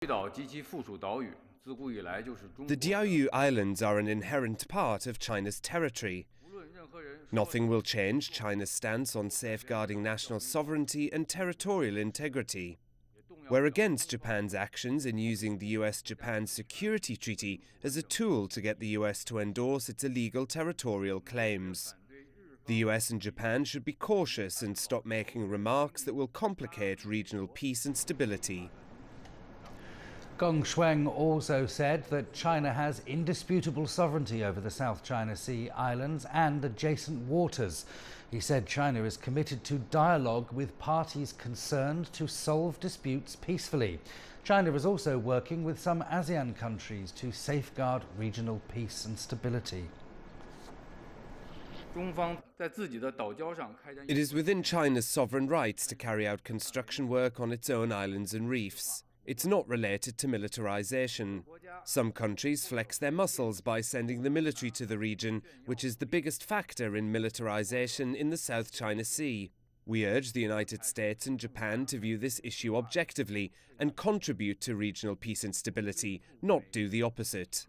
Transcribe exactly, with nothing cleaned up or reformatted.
The Diaoyu Islands are an inherent part of China's territory. Nothing will change China's stance on safeguarding national sovereignty and territorial integrity. We're against Japan's actions in using the U S Japan Security Treaty as a tool to get the U S to endorse its illegal territorial claims. The U S and Japan should be cautious and stop making remarks that will complicate regional peace and stability. Gong Shuang also said that China has indisputable sovereignty over the South China Sea islands and adjacent waters. He said China is committed to dialogue with parties concerned to solve disputes peacefully. China is also working with some ASEAN countries to safeguard regional peace and stability. It is within China's sovereign rights to carry out construction work on its own islands and reefs. It's not related to militarization. Some countries flex their muscles by sending the military to the region, which is the biggest factor in militarization in the South China Sea. We urge the United States and Japan to view this issue objectively and contribute to regional peace and stability, not do the opposite.